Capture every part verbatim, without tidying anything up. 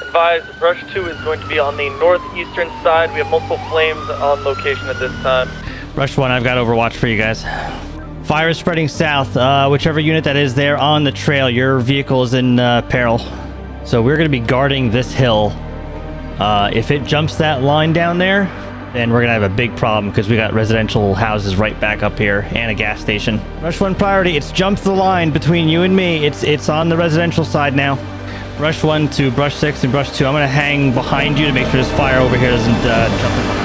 Advise, Brush two is going to be on the northeastern side. We have multiple flames on location at this time. Brush one, I've got overwatch for you guys. Fire is spreading south. Uh, whichever unit that is there on the trail, your vehicle is in uh, peril. So we're going to be guarding this hill. Uh, if it jumps that line down there, then we're going to have a big problem because we got residential houses right back up here and a gas station. Brush one priority. It's jumped the line between you and me. It's, it's on the residential side now. Brush one to Brush six and Brush two. I'm going to hang behind you to make sure this fire over here doesn't uh, jump in.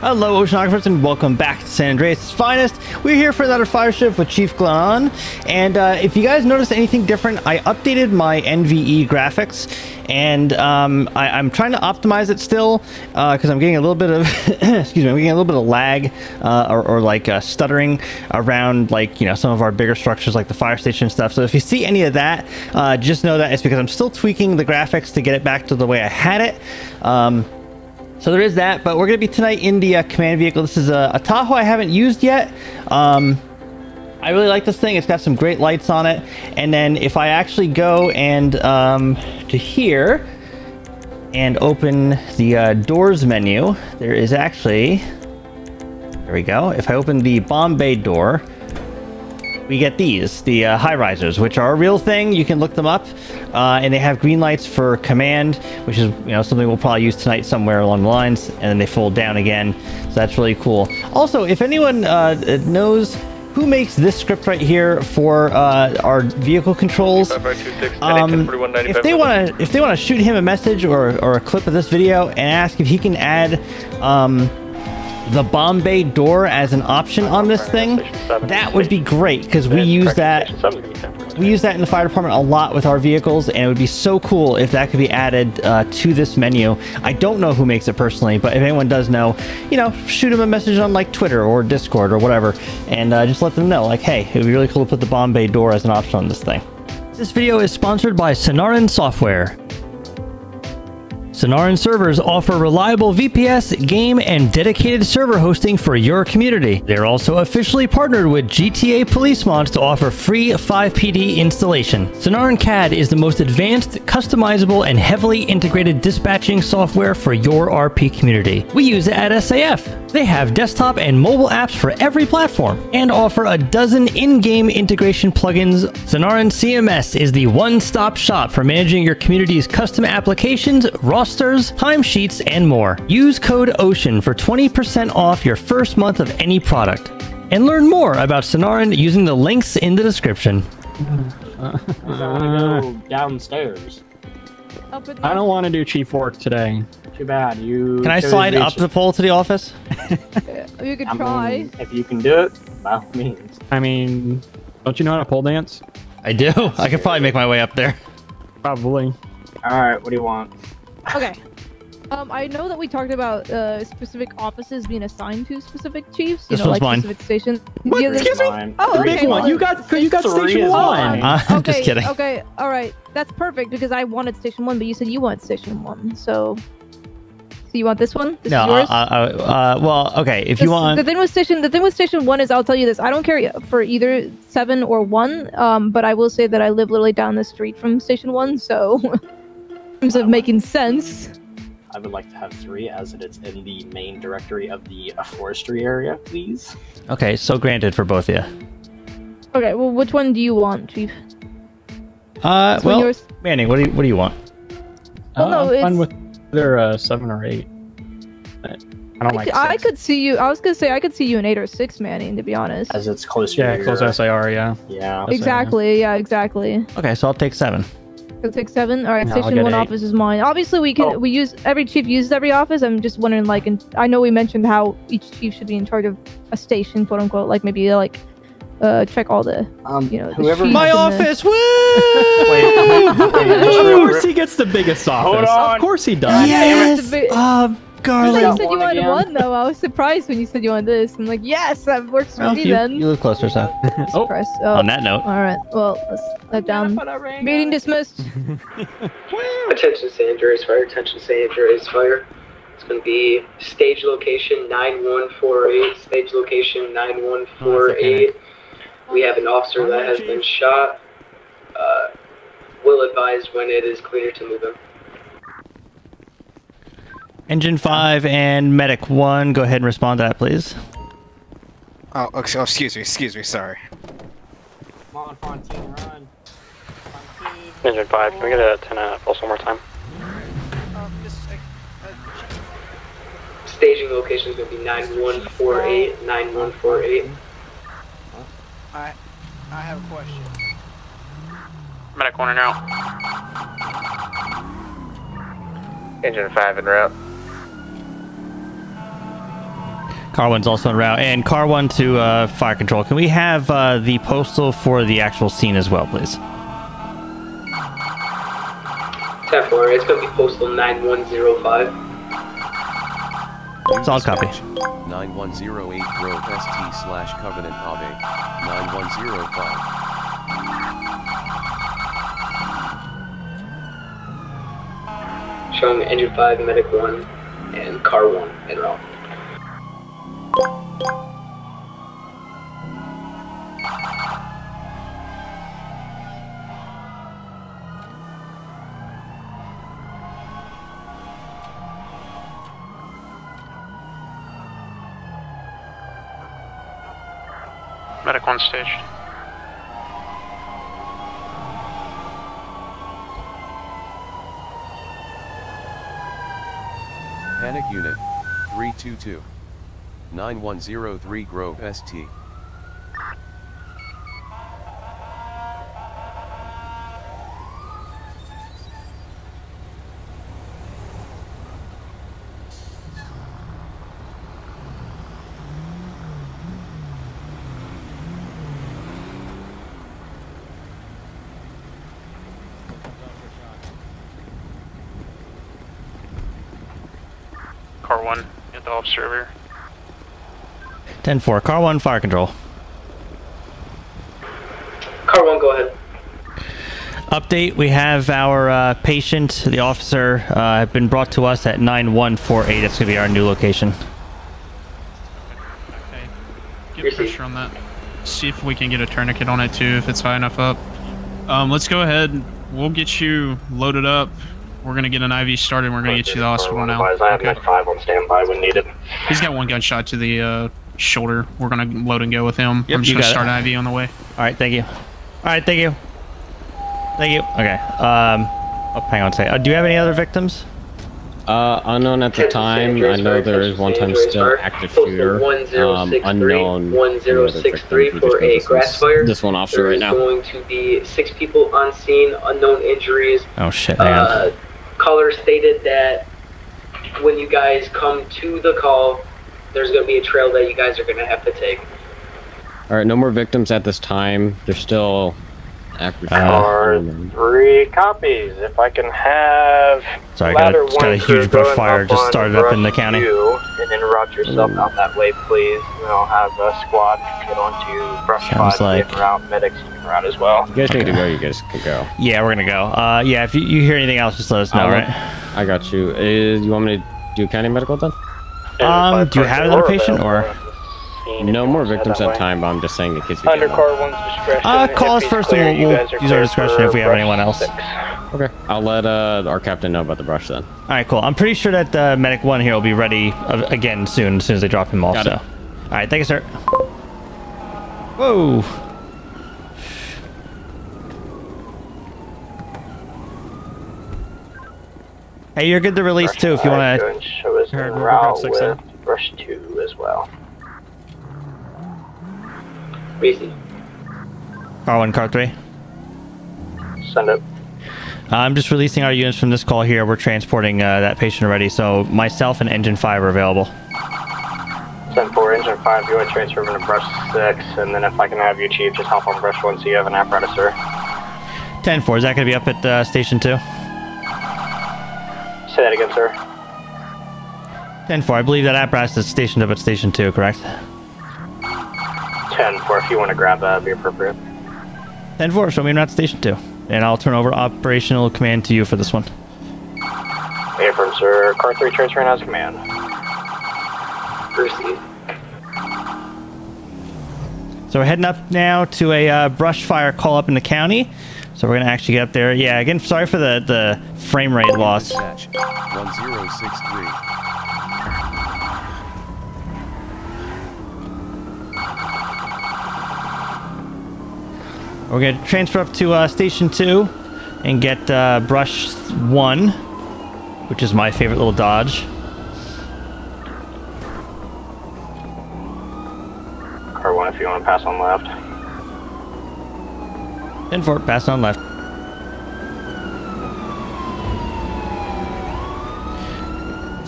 Hello, Oceanographers, and welcome back to San Andreas Finest. We're here for another fire shift with Chief Glan. And uh, if you guys noticed anything different, I updated my N V E graphics, and um, I, I'm trying to optimize it still because uh, I'm getting a little bit of excuse me, I'm getting a little bit of lag uh, or, or like uh, stuttering around, like, you know, some of our bigger structures like the fire station and stuff. So if you see any of that, uh, just know that it's because I'm still tweaking the graphics to get it back to the way I had it. Um, So there is that, but we're going to be tonight in the uh, command vehicle. This is a, a Tahoe I haven't used yet. Um, I really like this thing. It's got some great lights on it. And then if I actually go and um, to here and open the uh, doors menu, there is actually, there we go. If I open the Bombay door, we get these, the uh, high risers, which are a real thing. You can look them up, uh, and they have green lights for command, which is, you know, something we'll probably use tonight somewhere along the lines, and then they fold down again. So that's really cool. Also, if anyone uh, knows who makes this script right here for uh, our vehicle controls, um, if they want to, if they want to shoot him a message or or a clip of this video and ask if he can add. Um, the Bombay door as an option on this thing, that would be great, because we use that we use that in the fire department a lot with our vehicles, and it would be so cool if that could be added uh, to this menu. I don't know who makes it personally, but if anyone does know, you know, shoot them a message on like Twitter or Discord or whatever, and uh, just let them know, like, hey, it would be really cool to put the Bombay door as an option on this thing. This video is sponsored by Sonoran Software. Sonoran servers offer reliable V P S, game, and dedicated server hosting for your community. They're also officially partnered with G T A Police Mods to offer free five P D installation. Sonoran C A D is the most advanced, customizable, and heavily integrated dispatching software for your R P community. We use it at S A F. They have desktop and mobile apps for every platform and offer a dozen in-game integration plugins. Sonoran C M S is the one-stop shop for managing your community's custom applications, raw rosters, timesheets, and more. Use code OCEAN for twenty percent off your first month of any product. And learn more about Sonoran using the links in the description. Uh, I want to go downstairs. I don't want to do chief work today. Too bad. You. Can I slide up the pole to the office? You could try. I mean, if you can do it, by all means. I mean, don't you know how to pole dance? I do. I could probably make my way up there. Probably. All right, what do you want? Okay, um, I know that we talked about uh, specific offices being assigned to specific chiefs. You this know, one's like mine. Specific stations. What? Yeah, excuse me? Mine. Oh, okay. Big one. You got, you got station one. Uh, I'm okay, just kidding. Okay, all right, that's perfect because I wanted station one, but you said you want station one, so. You want this one? This no, is yours? Uh, uh, uh, well, okay. If this, you want, the thing with station, the thing with station one is, I'll tell you this: I don't care for either seven or one, um, but I will say that I live literally down the street from station one, so in terms of making sense. I would like to have three, as it is in the main directory of the forestry area, please. Okay, so granted for both of you. Okay, well, which one do you want, Chief? Uh, well, yours? Manning, what do you what do you want? Well, uh, no, I'm fine with either uh, seven or eight. I don't I like could, I could see you. I was gonna say I could see you in eight or six, Manning. To be honest, as it's closer. Yeah, close S I R. Yeah. Yeah. Exactly. Yeah. Exactly. Okay, so I'll take seven. I'll take seven. All right, no, station one eight. Office is mine. Obviously, we can. Oh. We use every chief uses every office. I'm just wondering, like, and I know we mentioned how each chief should be in charge of a station, quote unquote. Like maybe like, uh, check all the, um, you know, whoever. The my office. The... Woo! Wait, wait, wait, wait, wait, wait, wait. Of course he gets the biggest office. Hold on. Of course he does. Yes. Um. Garlic. I thought you said you wanted one, though. I was surprised when you said you wanted this. I'm like, yes, that works for me then. You look closer, Saf. Oh, on that note. All right. Well, let's let down. Meeting dismissed. Attention, San Andreas Fire. Attention, San Andreas Fire. It's going to be stage location nine one four eight. Stage location nine one four eight. We have an officer that has been shot. Uh, we'll advise when it is clear to move him. Engine five and medic one, go ahead and respond to that, please. Oh, excuse me, excuse me, sorry. Come on, Fontaine, run. Fontaine. Engine five, can we get a ten pulse one more time? Um, just, uh, uh, staging location is going to be nine one four eight, nine one four eight. I, I have a question. Medic one, now. Engine five en route. Car one's also en route, and car one to uh, fire control. Can we have uh, the postal for the actual scene as well, please? ten four, it's going to be postal nine one zero five. Solid copy. nine one zero eight Grove S T slash Covenant Ave. nine one zero five. Showing engine five, medic one, and car one en route. Medic one stage. Panic unit three two two. nine one zero three Grove S T. Car one at the observer. ten four, car one, fire control. Car one, go ahead. Update, we have our uh, patient, the officer, uh, been brought to us at nine one four eight. That's going to be our new location. Okay. Get Receive. pressure on that. See if we can get a tourniquet on it too, if it's high enough up. Um, let's go ahead. We'll get you loaded up. We're going to get an I V started, and we're going to get you to the hospital now. I have okay. five on standby when needed. He's got one gunshot to the... Uh, shoulder. We're gonna load and go with him. Yep, I'm just gonna start an I V on the way. Alright, thank you. Alright, thank you. Thank you. Okay. Um oh, hang on a second. Uh, do you have any other victims? Uh unknown at the time. I know there is one time still active shooter. Um unknown one zero six three for a grass fire. This one officer right now. There's going to be six people on scene, unknown injuries. Oh shit, man. Uh caller stated that when you guys come to the call, there's going to be a trail that you guys are going to have to take. All right, no more victims at this time. They're still active. Are uh, three copies. If I can have... Sorry, I got, just got a huge brush fire just started up in the county. You and interrupt yourself out that way, please. And I'll have a squad get onto brush five, like... route, medics route as well. You guys okay. need to go. You guys can go. Yeah, we're going to go. Uh, yeah, if you, you hear anything else, just let us know, all right? I got you. Uh, you want me to do county medical then? Um, do you have another patient, or? No more victims at time, but I'm just saying the kids be under car one's discretion. Uh, call us first and we'll use our discretion if we have anyone else. Okay. I'll let, uh, our captain know about the brush then. Alright, cool. I'm pretty sure that the medic one here will be ready again soon, as soon as they drop him off, so. Alright, thank you, sir. Whoa! Hey, you're good to release too if you want to show us the route with brush two as well. Easy. Car one, car three. Send up. Uh, I'm just releasing our units from this call here. We're transporting uh, that patient already, so myself and engine five are available. Send four, engine five. You want to transfer him to brush six, and then if I can have you, chief, just hop on brush one so you have an apparatus, sir. Ten four. Is that going to be up at uh, station two? Say that again, sir. ten four, I believe that apparatus is stationed up at Station two, correct? ten four, if you want to grab that, that'd be appropriate. ten four, show me in route Station two, and I'll turn over operational command to you for this one. Affirm, sir. Car three, transfer in as command. Proceed. So we're heading up now to a uh, brush fire call up in the county. So we're going to actually get up there. Yeah, again, sorry for the, the frame rate loss. Dispatch, one zero six three. We're going to transfer up to uh, Station two and get uh, brush one, which is my favorite little dodge. Car one, if you want to pass on left. And for pass on left. So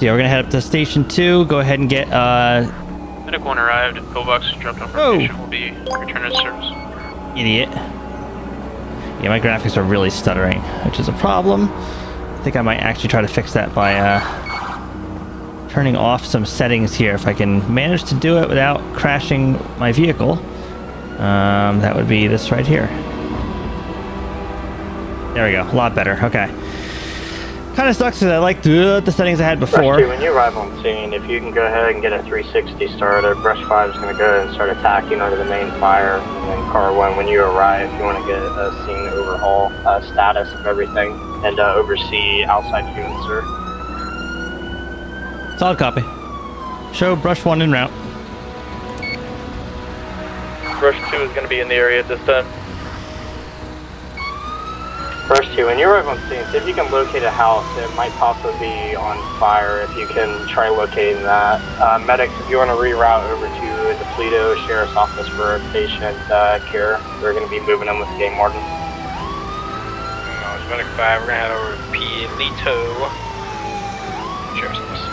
yeah, we're gonna head up to Station two. Go ahead and get. Uh, Medic one arrived. Pillbox dropped off. Oh. Will be returned to service. Idiot. Yeah, my graphics are really stuttering, which is a problem. I think I might actually try to fix that by uh, turning off some settings here. If I can manage to do it without crashing my vehicle, um, that would be this right here. There we go, a lot better, okay. Kind of sucks because I like the, the settings I had before. Brush two, when you arrive on scene, if you can go ahead and get a three sixty started, Brush five is going to go ahead and start attacking onto the main fire. And then Car one, when you arrive, you want to get a scene overhaul uh, status of everything and uh, oversee outside humans, sir. Solid copy. Show Brush one en route. Brush two is going to be in the area at this time. Brush two, when you arrive on scene, see if you can locate a house that might possibly be on fire. If you can try locating that. Uh, medics, if you want to reroute over to the Pleito Sheriff's Office for patient uh, care, they're going to be moving in with the game warden. Uh, it's Medic five, we're going to head over to Pleito Sheriff's Office.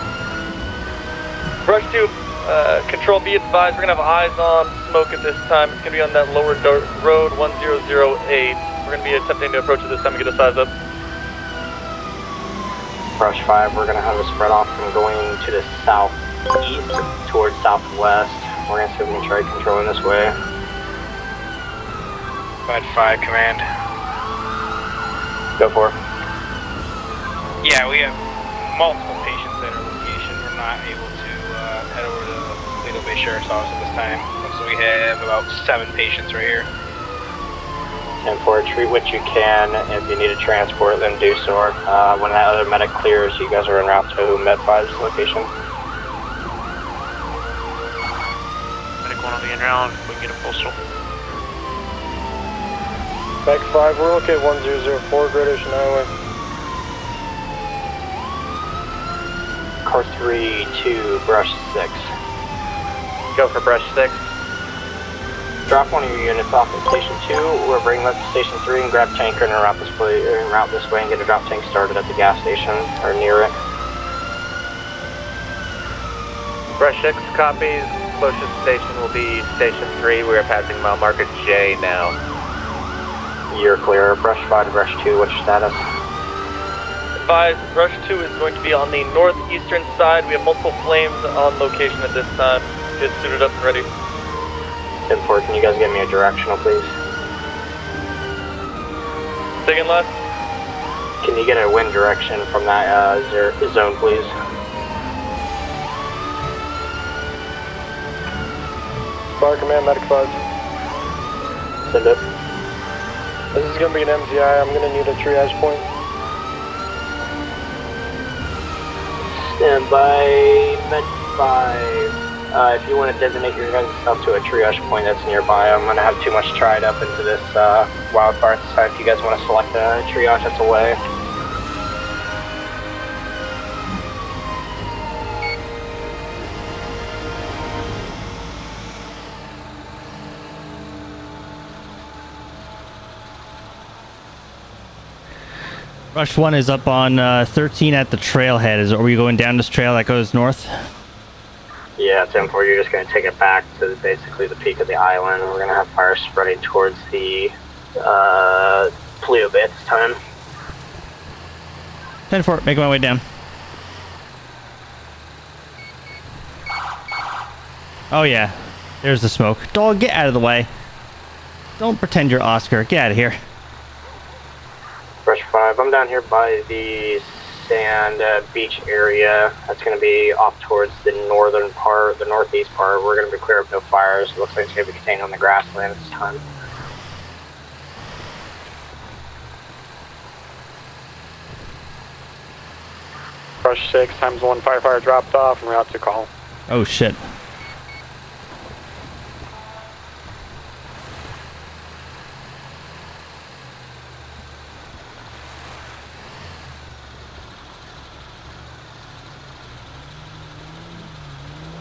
Brush two, uh, control be advised, we're going to have eyes on smoke at this time. It's going to be on that lower dirt road one zero zero eight. We're going to be attempting to approach it this time and get a size up. Brush five, we're going to have a spread off from going to the southeast towards southwest. We're going to see if we can try controlling this way. Brush five, command. Go for it. Yeah, we have multiple patients at our location. We're not able to uh, head over to the Toledo Bay Sheriff's Office at this time. So we have about seven patients right here. And for treat what you can. If you need to transport, then do so. Uh, when that other medic clears, you guys are en route to Med five's location. Medic one will be en route. We can get a postal. Medic five, we're okay. one zero zero four, Great Ocean Highway. Car three, two, brush six. Go for brush six. Drop one of your units off at Station two, or bring them up to Station three and grab tanker and route this way, or route this way and get a drop tank started at the gas station, or near it. Brush six copies, closest station will be Station three, we are passing mile marker J now. You're clear, Brush five to Brush two, what's your status? Advised, Brush two is going to be on the northeastern side, we have multiple flames on location at this time, get suited up and ready. ten four, can you guys get me a directional, please? Second left. Can you get a wind direction from that uh, zone, please? Fire Command, Medic five. Send it. This is going to be an M Z I. I'm going to need a triage point. Stand by, Med five. Uh, if you want to designate yourself to a triage point that's nearby, I'm going to have too much tried up into this uh, wildfire side. If you guys want to select a triage, that's away. Rush one is up on uh, thirteen at the trailhead. Is, are we going down this trail that goes north? Yeah, ten four, you're just going to take it back to basically the peak of the island, and we're going to have fire spreading towards the uh, Pleito Bay at this time. ten four, making my way down. Oh yeah, there's the smoke. Dog, get out of the way. Don't pretend you're Oscar. Get out of here. Fresh five, I'm down here by the sand uh, beach area. That's going to be off towards the northern part, the northeast part. We're going to be clear of no fires. It looks like it's going to be contained on the grassland at this time. Fresh six, times one, firefighter dropped off and we're out to call. Oh shit.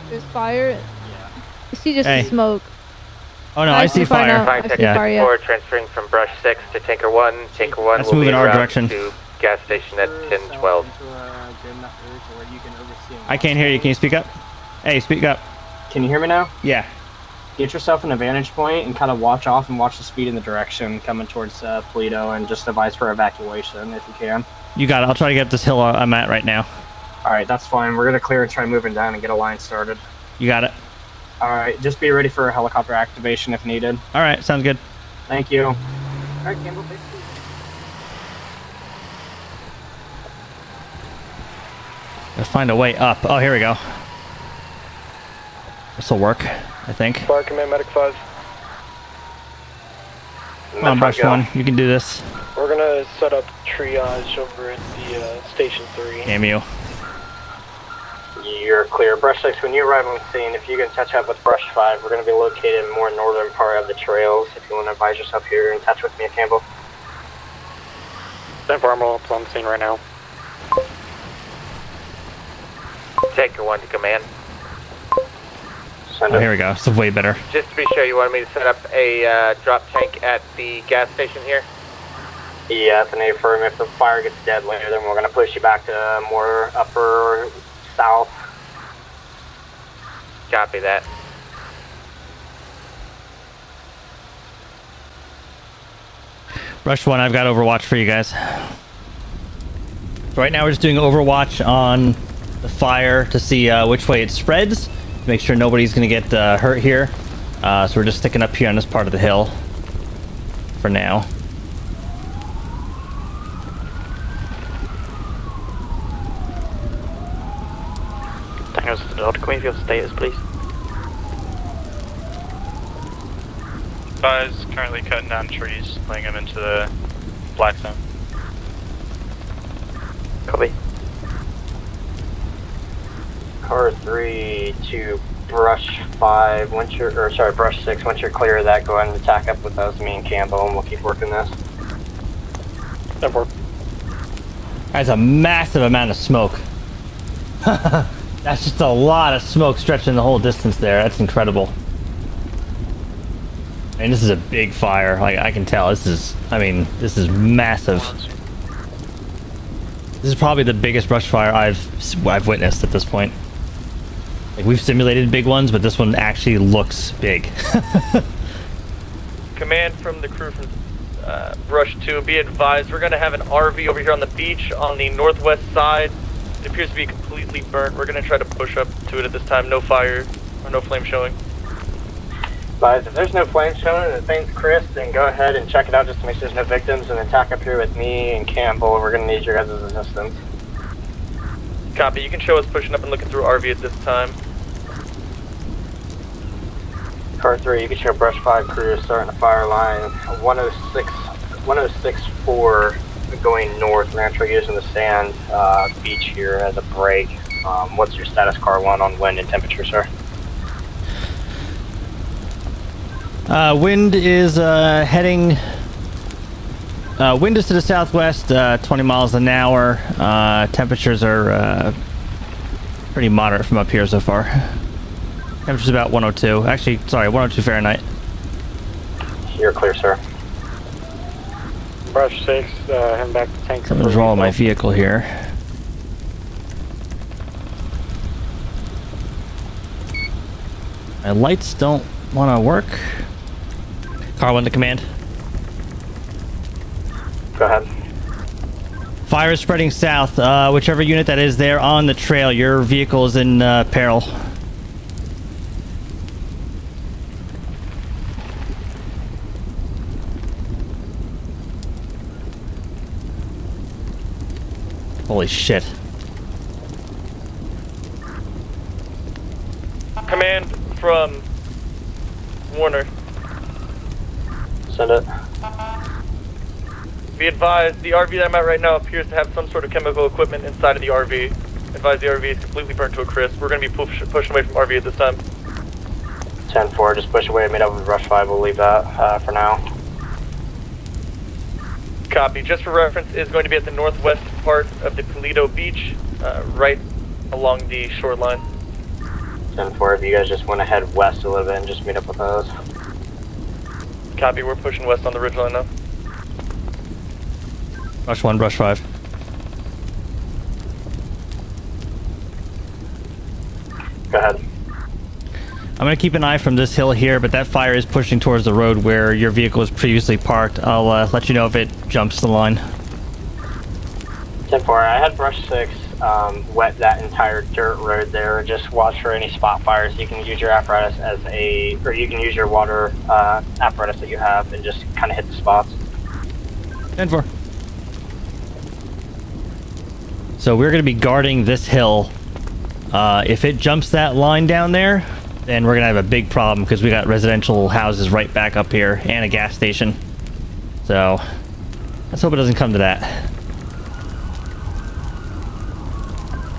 There's fire. Yeah. I see just hey. smoke. Oh no, I, I see, see fire. fire. I see yeah. fire, yeah. We're transferring from brush six to tanker one. Tanker one Let's will move be in our direction. To gas station at ten twelve. I can't hear you. Can you speak up? Hey, speak up. Can you hear me now? Yeah. Get yourself in a vantage point and kind of watch off and watch the speed in the direction coming towards uh, Pulido and just advise for evacuation if you can. You got it. I'll try to get up this hill I'm at right now. All right, that's fine. We're going to clear and try moving down and get a line started. You got it. All right, just be ready for a helicopter activation if needed. All right, sounds good. Thank you. All right, Campbell, please. Let's find a way up. Oh, here we go. This will work, I think. Fire Command, Medic five. Come on, Brush one. You can do this. We're going to set up triage over at the uh, Station three. Damn you. You're clear. Brush six, when you arrive on scene, if you can touch up with Brush five, we're going to be located in more northern part of the trails. If you want to advise yourself here and touch with me at Campbell. Stand for Armor up on scene right now. Tanker one to command. Send oh, here we go. It's way better. Just to be sure, you wanted me to set up a uh, drop tank at the gas station here? Yeah, that's an affirm. If the fire gets deadly, then we're going to push you back to more upper south. Copy that. Rush one, I've got Overwatch for you guys. Right now we're just doing Overwatch on the fire to see uh, which way it spreads, to make sure nobody's going to get uh, hurt here. Uh, so we're just sticking up here on this part of the hill for now. Tango's to the Delta Queen, if you have status, please. Five's currently cutting down trees, laying them into the black zone. Copy. Car three to brush five. Once you're, or sorry, brush six. Once you're clear of that, go ahead and attack up with us, me and Campbell, and we'll keep working this. That's a massive amount of smoke. That's just a lot of smoke stretching the whole distance there. That's incredible. And this is a big fire. Like I can tell, this is. I mean, this is massive. This is probably the biggest brush fire I've I've witnessed at this point. Like we've simulated big ones, but this one actually looks big. Command from the crew from uh, brush two, be advised, we're gonna have an R V over here on the beach on the northwest side. It appears to be completely burnt. We're gonna try to push up to it at this time. No fire or no flame showing. Guys, if there's no flame showing and the thing's crisp, then go ahead and check it out just to make sure there's no victims and attack up here with me and Campbell. We're gonna need your guys' assistance. Copy, you can show us pushing up and looking through R V at this time. Car three, you can show brush five crew starting a fire line. one oh six, one oh six four going north. We're gonna try using the sand uh, beach here as a break. Um, what's your status car one on wind and temperature, sir? Uh, wind is uh, heading, uh, wind is to the southwest, uh, twenty miles an hour. Uh, temperatures are uh, pretty moderate from up here so far. Temperature's about one oh two. Actually, sorry, one oh two Fahrenheit. You're clear, sir. Brush six, uh, heading back to tank. Something's wrong with my vehicle here. My lights don't want to work. Car one to command. Go ahead. Fire is spreading south. Uh, whichever unit that is there on the trail, your vehicle is in uh, peril. Holy shit. Command from Warner. Send it. Be advised, the R V that I'm at right now appears to have some sort of chemical equipment inside of the R V. Advise the R V is completely burnt to a crisp. We're going to be push, pushed away from R V at this time. ten four, just push away. I made up with rush five. We'll leave that uh, for now. Copy. Just for reference, is going to be at the northwest part of the Pulido beach, uh, right along the shoreline. ten four, if you guys just want to head west a little bit and just meet up with us. Copy, we're pushing west on the ridgeline now. Rush one, rush five. Go ahead. I'm going to keep an eye from this hill here, but that fire is pushing towards the road where your vehicle was previously parked. I'll uh, let you know if it jumps the line. ten four, I had brush six um, wet that entire dirt road there. Just watch for any spot fires. You can use your apparatus as a, or you can use your water uh, apparatus that you have and just kind of hit the spots. ten four. So we're going to be guarding this hill. Uh, if it jumps that line down there, then we're gonna have a big problem because we got residential houses right back up here and a gas station. So let's hope it doesn't come to that.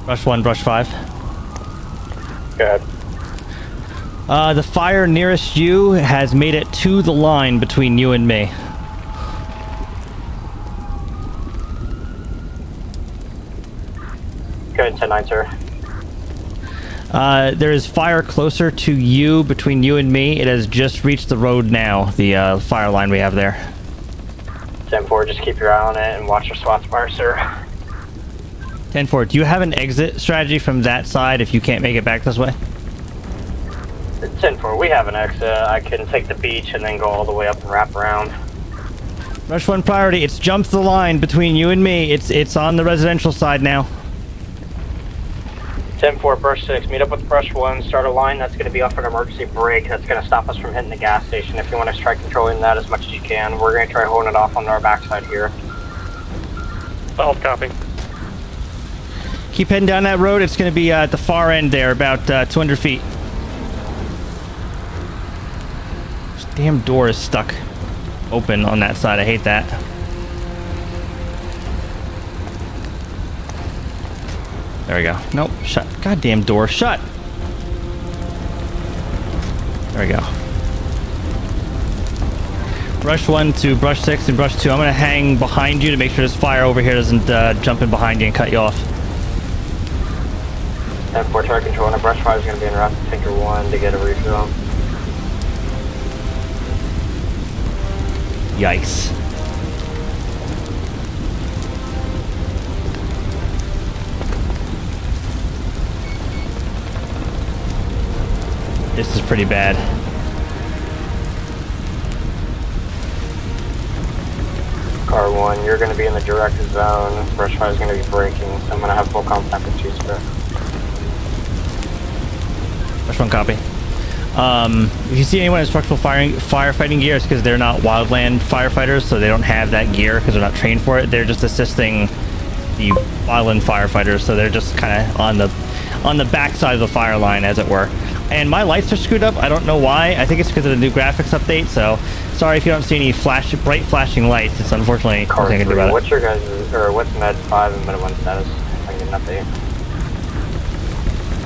Brush one, brush five. Go ahead. Uh, the fire nearest you has made it to the line between you and me. Go ahead, ten nine, sir. Uh, there is fire closer to you, between you and me. It has just reached the road now, the uh, fire line we have there. ten four, just keep your eye on it and watch your spots fire, sir. ten four, do you have an exit strategy from that side if you can't make it back this way? ten four, we have an exit. I can take the beach and then go all the way up and wrap around. Rush one priority, it's jumped the line between you and me. It's, it's on the residential side now. ten four, brush six, meet up with brush one, start a line that's going to be off an emergency brake that's going to stop us from hitting the gas station. If you want to try controlling that as much as you can, we're going to try holding it off on our backside here. Solid copy. Keep heading down that road. It's going to be uh, at the far end there, about uh, two hundred feet. This damn door is stuck open on that side. I hate that. There we go. Nope. Shut. Goddamn door. Shut. There we go. Brush one to brush six and brush two. I'm going to hang behind you to make sure this fire over here doesn't uh, jump in behind you and cut you off. That four tower control and a brush fire is going to be in route to tanker one to get a refill. Yikes. This is pretty bad. Car one, you're going to be in the direct zone. Brush five is going to be braking, so I'm going to have full contact with you, sir. Brush one, copy. Um, if you see anyone in structural firing, firefighting gear, it's because they're not wildland firefighters, so they don't have that gear because they're not trained for it. They're just assisting the wildland firefighters, so they're just kind of on the on the backside of the fire line, as it were. And my lights are screwed up. I don't know why. I think it's because of the new graphics update. So, sorry if you don't see any flash, bright flashing lights. It's unfortunately car nothing three. I can do about it. What's your guys' or what's med five and med one status? I can get an update.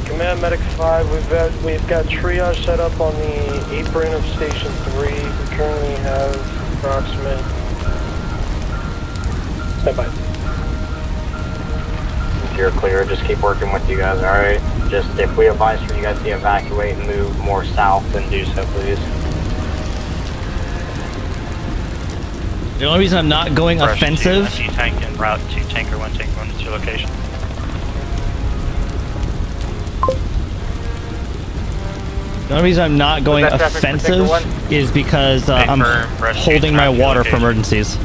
Command medic five. We've got we've got triage set up on the apron of station three. We currently have approximate. Stand by. You're clear, just keep working with you guys, alright? Just if we advise for you guys to evacuate and move more south, then do so, please. The only reason I'm not going Brush offensive. Two, tank and route to tanker one, tanker one is your location. The only reason I'm not going offensive is because uh, I'm holding my water for emergencies.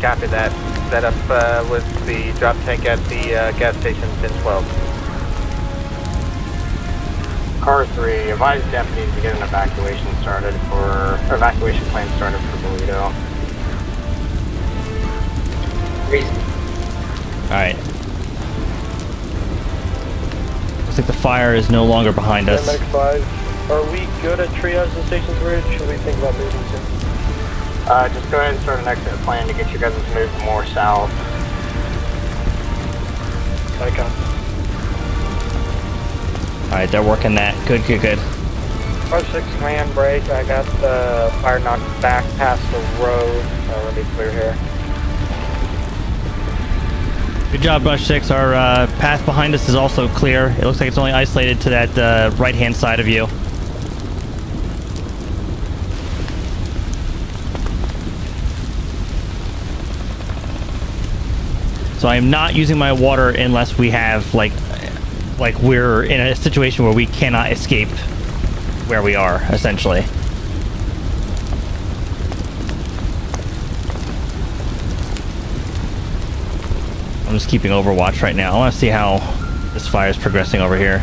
Copy that. Set up uh, with the drop tank at the uh, gas station, ten twelve. Car three, advise deputies to get an evacuation started for evacuation plan started for Pulido. All right, Looks like the fire is no longer behind us. five. Are we good at triage the station's bridge? Should we think about moving soon? Uh, just go ahead and start an exit plan to get you guys to move more south. Icon. Alright, they're working that. Good, good, good. R six command break. I got the fire knocked back past the road. So we'll be clear here. Good job, Rush six. Our uh, path behind us is also clear. It looks like it's only isolated to that uh, right-hand side of you. So I am not using my water unless we have, like, like we're in a situation where we cannot escape where we are, essentially. I'm just keeping overwatch right now. I want to see how this fire is progressing over here.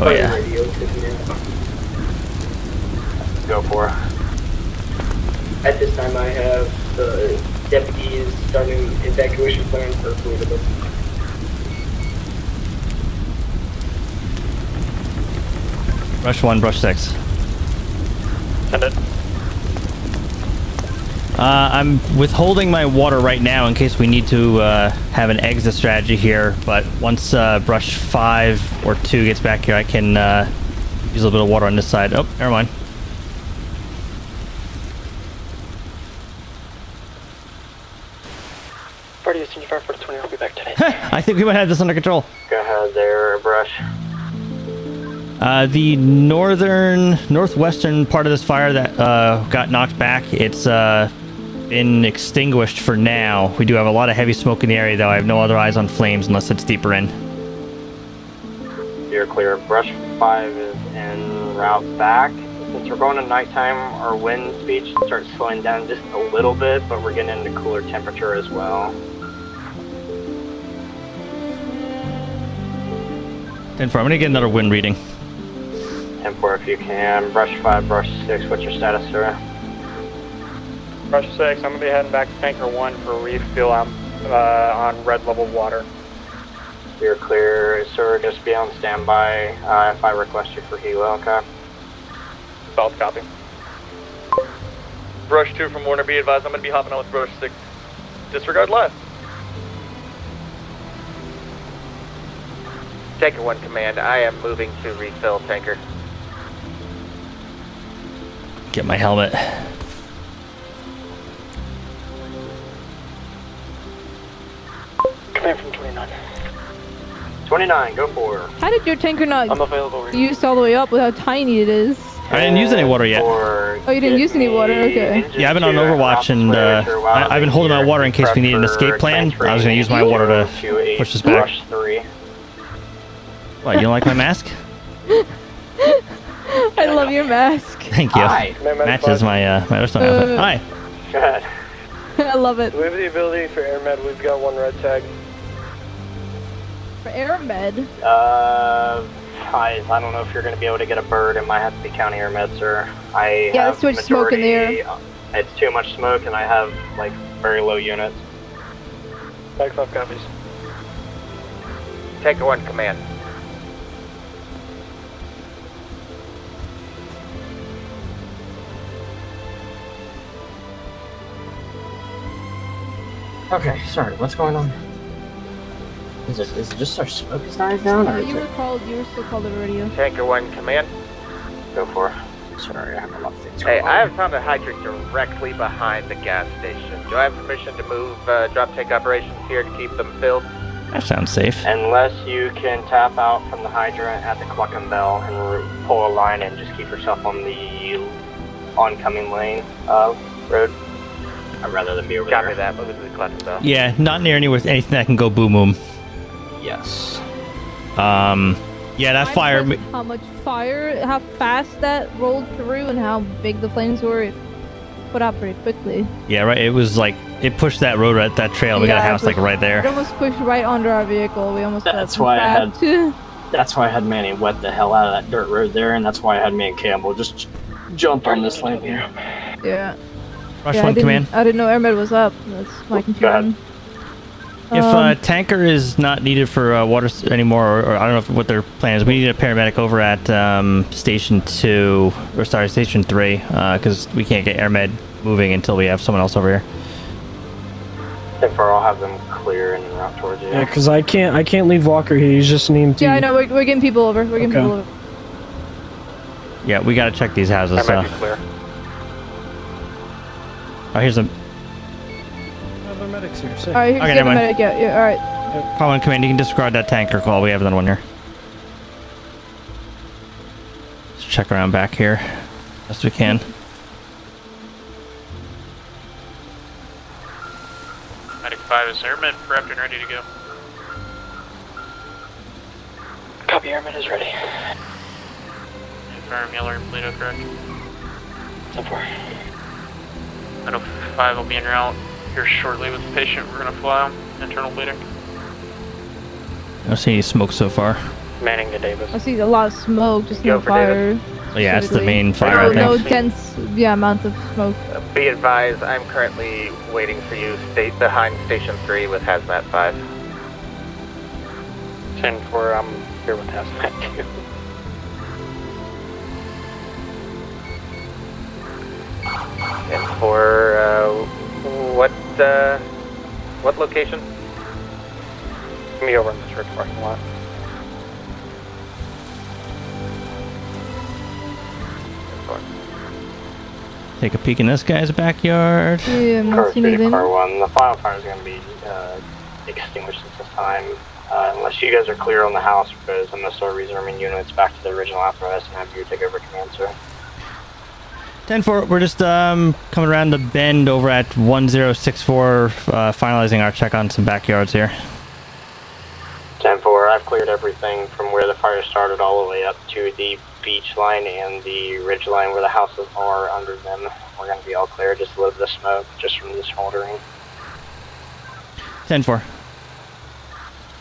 Oh yeah. Go for it. At this time I have the deputies starting evacuation plan for Pulido. Rush one, Rush six. Uh, I'm withholding my water right now in case we need to uh, have an exit strategy here, but once uh, brush five or two gets back here, I can uh, use a little bit of water on this side. Oh, never mind. forty-eight seventy-five, forty-twenty, I'll be back today. I think we might have this under control. Go ahead there, Brush. Uh, the northern, northwestern part of this fire that uh, got knocked back, it's uh, been extinguished for now. We do have a lot of heavy smoke in the area, though. I have no other eyes on flames unless it's deeper in. You're clear. Brush five is en route back. Since we're going to nighttime, our wind speed starts slowing down just a little bit, but we're getting into cooler temperature as well. ten four, I'm going to get another wind reading. ten four if you can. Brush five, Brush six, what's your status, sir? Brush six, I'm going to be heading back to Tanker one for refuel. I'm uh, on red level water. You're clear, sir. Just be on standby uh, if I request you for helo, okay? Solid copy. Brush two from Warner, be advised, I'm going to be hopping on with Brush six. Disregard left. Tanker one command, I am moving to refill tanker. Get my helmet. Command from twenty-nine. twenty-nine, go for her. How did your tanker not I'm available used all the way up with how tiny it is? I didn't use any water yet. Oh, you didn't use any water? Okay. Yeah, I've been on Overwatch and uh, I, I've been holding my water in case we need an escape plan. I was going to use my water to push this back. What, you don't like my mask? I love your mask. Thank you. Hi. Matches my uh, my Airstone outfit. Hi. God. I love it. We have the ability for air med. We've got one red tag. For air med? Uh, I, I don't know if you're going to be able to get a bird. It might have to be county air med, sir. I yeah, have it's too much majority, smoke in the air. It's too much smoke, and I have like very low units. Back five copies. Take one command. Okay, sorry, what's going on? Is it, is it just our smoke is dying down? Or you, were called, you were still called over radio. Tanker one, command. Go for it. Sorry, I have a lot of things Hey, on. I have found a hydrant directly behind the gas station. Do I have permission to move uh, drop tank operations here to keep them filled? That sounds safe. Unless you can tap out from the hydrant at the clock and bell and pull a line and just keep yourself on the oncoming lane uh, road. I'd rather than be over Copy there. Copy that, the though. Yeah, not near anywhere with anything that can go boom boom. Yes. Um, yeah, that I fire... How much fire, how fast that rolled through and how big the flames were, it put out pretty quickly. Yeah, right, it was like, it pushed that road, right, that trail, we yeah, got a house pushed, like right there. It almost pushed right under our vehicle, we almost that's why I had too. That's why I had Manny wet the hell out of that dirt road there, and that's why I had me and Campbell just jump on this lane here. Yeah. Rush yeah, one I command. I didn't know airmed was up. That's my concern. If um, uh, tanker is not needed for uh, water anymore, or, or I don't know if, what their plan is, we need a paramedic over at um, station two, or sorry, station three, because uh, we can't get airmed moving until we have someone else over here. I'll have them clear and route towards you. Yeah, because I can't, I can't leave Walker here. He's just an E M T. Yeah, I know. We're, we're getting people over. We're getting okay. people over. Yeah, we gotta check these houses. That might so. be clear. Oh, here's the. Another medic's here. All right, here's okay, the medic. Yeah, yeah, all right. Yep. Colin, command, you can disregard that tanker call. We have another one here. Let's check around back here, best we can. Five is airmen prepped and ready to go. Copy, airmen is ready. Confirm, Yeller and Pleito, correct? ten four. Metal five will be en route here shortly with the patient. We're going to fly him. Internal bleeding. I don't see any smoke so far. Manning to Davis. I see a lot of smoke, just no fire. Yeah, it's the main fire, I think. No dense yeah, amount of smoke. Uh, be advised, I'm currently waiting for you state behind Station three with Hazmat five. ten four, I'm here with Hazmat two. And for, uh, what, uh, what location? Me over in the church parking lot. Take a peek in this guy's backyard. Yeah, car one. The final fire is going to be uh, extinguished at this time. Uh, unless you guys are clear on the house, because I'm going to start resuming units back to the original apparatus and have you take over command, sir. ten four, we're just um, coming around the bend over at one zero six four, uh, finalizing our check on some backyards here. ten four, I've cleared everything from where the fire started all the way up to the beach line and the ridge line where the houses are under them. We're going to be all clear, just a little bit of smoke just from the smoldering. ten four.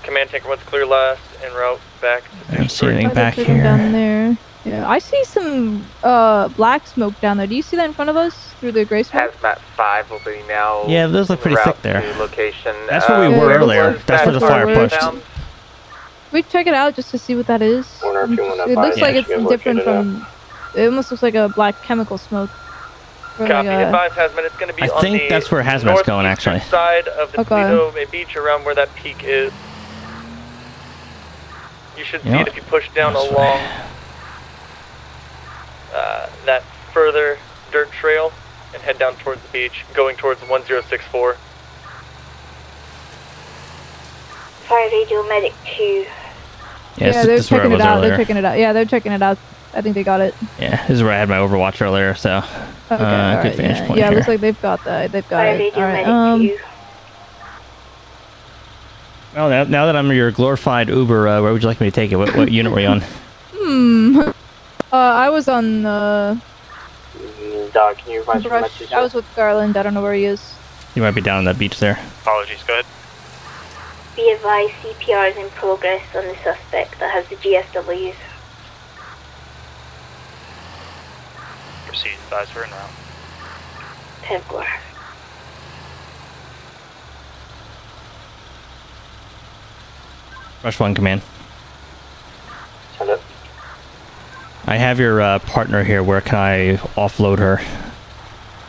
Command tanker, what's clear left and route back? I don't see anything back here. Down there. Yeah, I see some uh, black smoke down there. Do you see that in front of us through the gray smoke? Hazmat five will be now. Yeah, those look pretty thick there. Location. That's where we uh, were earlier. That's where the fire pushed. Down. We check it out just to see what that is. It looks yeah. like it's yeah. different from. It almost looks like a black chemical smoke. Copy. Like a, advise Hazmat. It's going to be. I on think the that's where Hazmat's going actually. Side of the Pulido okay. beach, around where that peak is. You should you see know, it if you push down along right. uh, that further dirt trail and head down towards the beach, going towards one zero six four. Fire radio medic two. Yeah, yeah, they're checking it out. Earlier. They're checking it out. Yeah, they're checking it out. I think they got it. Yeah, this is where I had my Overwatch earlier, so okay, uh, good right, finish yeah. point yeah, here. Yeah, looks like they've got that. They've got Fire it. All right, um, well, now, now that I'm your glorified Uber, uh, where would you like me to take it? What, what unit were you on? Hmm. Uh, I was on. Uh, Dog, can you remind me? I was with Garland. I don't know where he is. He might be down on that beach there. Apologies. Go ahead. Be advised, C P R is in progress on the suspect that has the G S Ws. Proceed, advise for now. ten four. Rush one, command. Send it. I have your uh, partner here. Where can I offload her?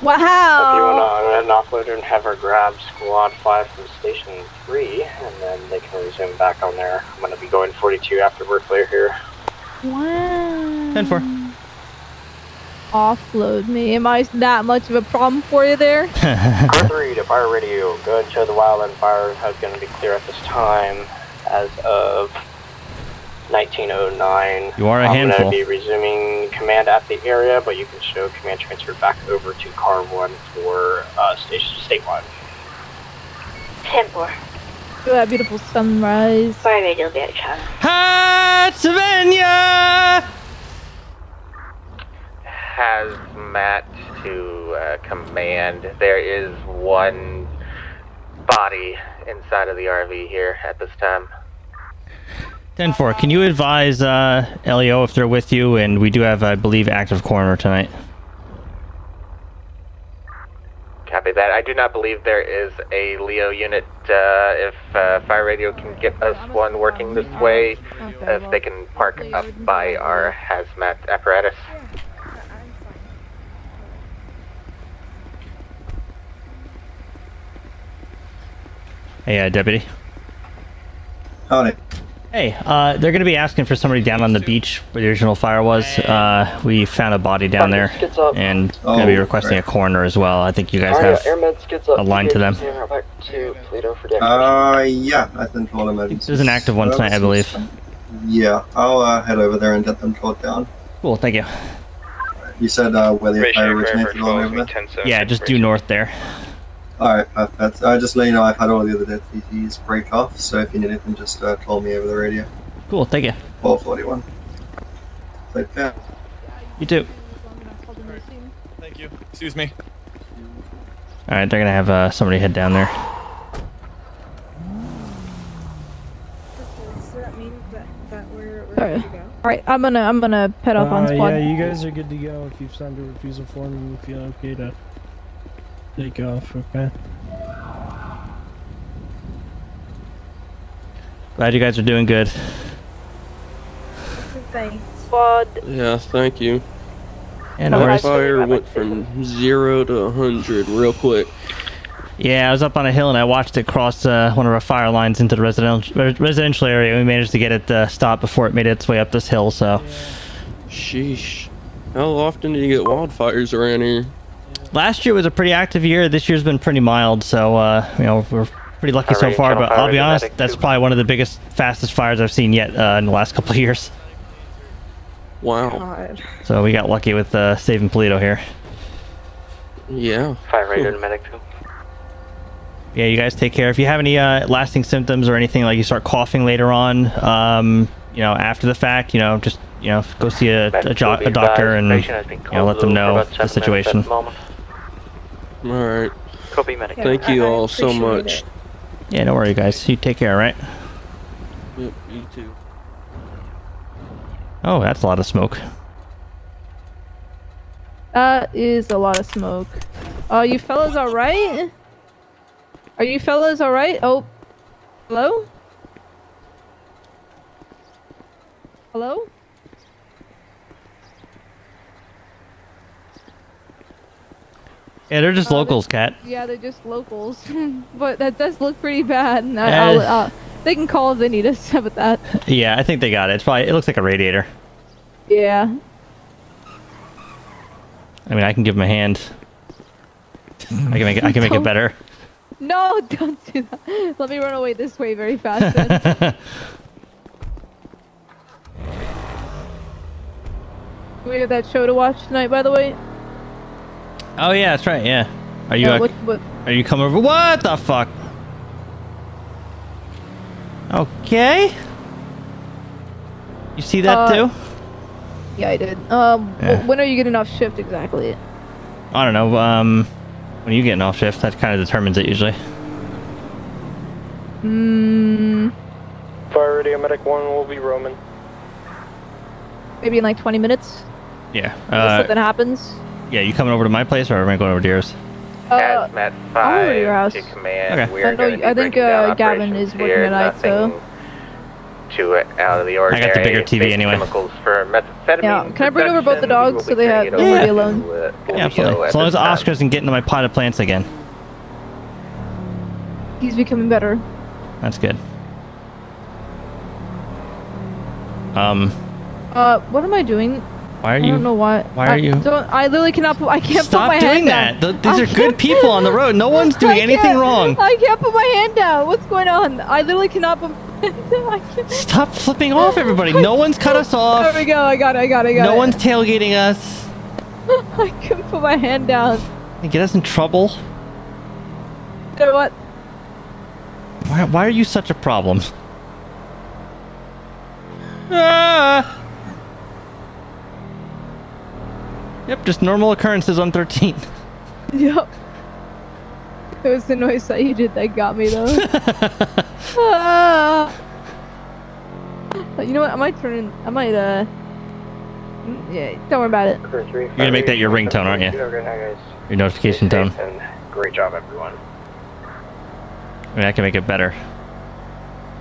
Wow! If you want to go ahead and offload her and have her grab squad five from station three, and then they can resume back on there. I'm going to be going forty-two after we're clear here. Wow! ten four. Offload me. Am I that much of a problem for you there? R three to fire radio. Go ahead and show the wildland fire is going to be clear at this time as of nineteen oh nine. You are a I'm handful. I'm going to be resuming command at the area, but you can show command transfer back over to car one for uh, station statewide. ten four. Look at that beautiful sunrise. Fire radio, be at China. Hatsvania! Hazmat to uh, command. There is one body inside of the R V here at this time. ten four, can you advise uh, L E O if they're with you? And we do have, I believe, active coroner tonight. copy that. I do not believe there is a Leo unit. Uh, if uh, Fire Radio can get us one working this way, if they can park up by our hazmat apparatus. Hey, uh, Deputy. On it. Hey, uh, they're going to be asking for somebody down on the beach where the original fire was. Uh, we found a body down there, and oh, going to be requesting right. a coroner as well. I think you guys have a line to them. Uh, yeah, I think all emergencies. There's an active one tonight, I believe. Yeah, I'll uh, head over there and get them brought down. Cool, thank you. You said uh, where the fire originated all over there? Yeah, just due north there. Alright, perfect. Uh, just let you know I've had all the other deputies break off, so if you need anything, just uh, call me over the radio. Cool, thank you. four forty-one. Take care. You too. Right. Thank you. Excuse me. Alright, they're gonna have uh, somebody head down there. Alright, right, I'm gonna I'm gonna head off uh, on squad. Yeah, you guys are good to go if you've signed a refusal form and you feel okay to take off, okay. Glad you guys are doing good. Thanks. Squad. Yeah, thank you. And our fire went from zero to a hundred real quick. Yeah, I was up on a hill and I watched it cross uh, one of our fire lines into the residential residential area. We managed to get it uh, stopped before it made its way up this hill. So. Yeah. Sheesh. How often do you get wildfires around here? Last year was a pretty active year. This year's been pretty mild, so uh, you know, we're pretty lucky so far. But I'll be honest, that's probably one of the biggest, fastest fires I've seen yet uh, in the last couple of years. Wow! God. So we got lucky with uh, saving Pulido here. Yeah. Fire Raider and medic too. Yeah, you guys take care. If you have any uh, lasting symptoms or anything, like you start coughing later on, um, you know, after the fact, you know, just you know, go see a, a, jo a doctor and you know, let them know the situation. Alright. Copy, medic. Thank you all so much. Yeah, don't worry, guys. You take care, right? Yep, you too. Oh, that's a lot of smoke. That is a lot of smoke. Oh, you fellas alright? Are you fellas alright? Oh. Hello? Hello? Yeah, they're just uh, locals, Kat. Yeah, they're just locals. But that does look pretty bad. And I, uh, I'll, uh, they can call if they need us about that. Yeah, I think they got it. It's probably, it looks like a radiator. Yeah. I mean, I can give them a hand. I can make it, I can make it better. No, don't do that. Let me run away this way very fast. Then. We have that show to watch tonight, by the way. Oh yeah, that's right. Yeah, are you? Yeah, what, what? Are you coming over? What the fuck? Okay. You see that uh, too? Yeah, I did. Um, yeah. When are you getting off shift exactly? I don't know. Um, when are you getting off shift? That kind of determines it usually. Hmm. Fire radio medic one will be roaming. Maybe in like twenty minutes. Yeah. Uh, something happens. Yeah, you coming over to my place, or am I going over to yours? Uh, Hazmat five to your house. To command. Okay. We're I, know, I think uh, Gavin is working here, tonight, so... To, uh, out of the ordinary. I got the bigger T V anyway. For yeah. Can I bring over both the dogs so they have yeah. nobody yeah. alone? Uh, yeah, absolutely. As long as Oscar doesn't get into my pot of plants again. He's becoming better. That's good. Um. Uh, what am I doing? Why are you? I don't know why. Why are I you? Don't, I literally cannot. Put, I can't Stop put my hand down. Stop doing that. Th these I are good people on the road. No one's doing anything wrong. I can't put my hand down. What's going on? I literally cannot put. I can't. Stop flipping off everybody. No one's cut us off. There we go. I got it. I got it. I got no it. one's tailgating us. I can't put my hand down. They get us in trouble. You know what? Why? Why are you such a problem? Ah. Yep, just normal occurrences on thirteen. Yep. It was the noise that you did that got me, though. ah. You know what? I might turn in. I might, uh. Yeah, don't worry about it. You're gonna make that your ringtone, aren't you? Your notification tone. Great job, everyone. I mean, I can make it better.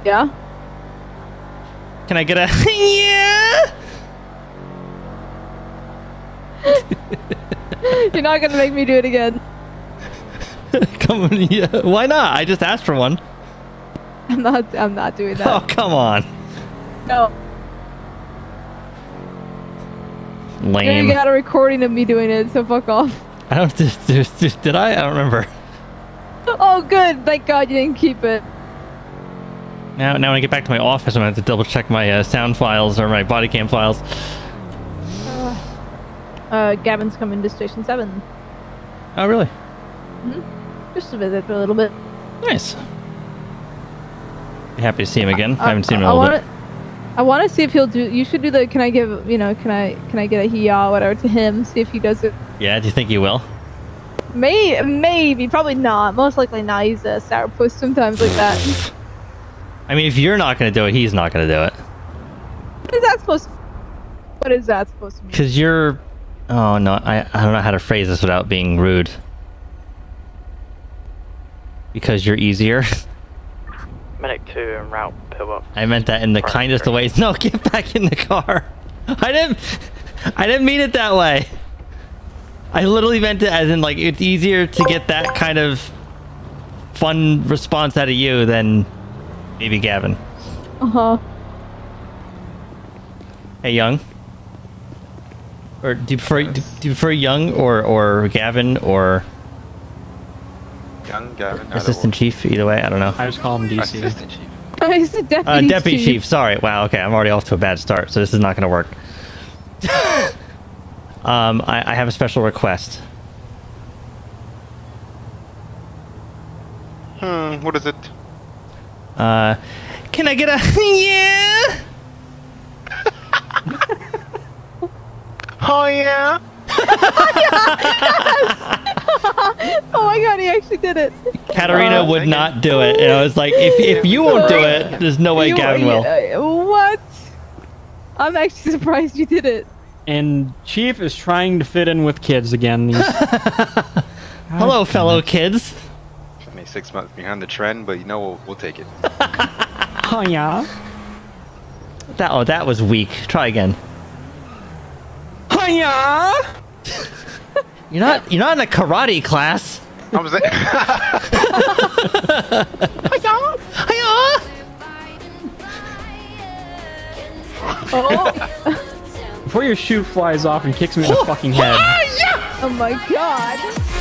Yeah? Can I get a... yeah? You're not going to make me do it again. Come on, yeah. Why not? I just asked for one. I'm not, I'm not doing that. Oh, come on. No. Lame. You got a recording of me doing it, so fuck off. I don't... Did I? I don't remember. Oh, good. Thank God you didn't keep it. Now, now when I get back to my office, I'm going to have to double check my uh, sound files or my body cam files. Uh, uh, Gavin's coming to Station seven. Oh, really? Mm-hmm. Just to visit for a little bit. Nice. Be happy to see him again. I, I, I haven't seen him in a little bit. I want to see if he'll do... You should do the... Can I give... You know, can I... Can I get a he-yaw, whatever, to him? See if he does it. Yeah, do you think he will? May, maybe. Probably not. Most likely not. He's a sourpuss sometimes like that. I mean, if you're not going to do it, he's not going to do it. What is that supposed to... What is that supposed to mean? Because you're... Oh, no. I, I don't know how to phrase this without being rude. Because you're easier. Medic two en route. I meant that in the Parker. kindest of ways. No, get back in the car. I didn't. I didn't mean it that way. I literally meant it as in like it's easier to get that kind of fun response out of you than maybe Gavin. Uh huh. Hey, Young. Or do you prefer do, do you prefer Young or or Gavin or Young Gavin? Assistant Chief. Either way, I don't know. I just call him D C. Assistant Chief. Oh, he's the deputy, uh, deputy chief. chief. Sorry. Wow. Okay. I'm already off to a bad start, so this is not going to work. um, I, I have a special request. Hmm. What is it? Uh, can I get a yeah? Oh yeah. Yes! Oh my God, he actually did it. Katarina uh, would not do it, and I was like, if if you won't do it, there's no way you, Gavin will. Uh, what? I'm actually surprised you did it. And Chief is trying to fit in with kids again. Hello, fellow kids. I mean, six months behind the trend, but you know we'll, we'll take it. Oh yeah. That oh that was weak. Try again. You're not you're not in a karate class. I was Before your shoe flies off and kicks me in the fucking head. Oh my God.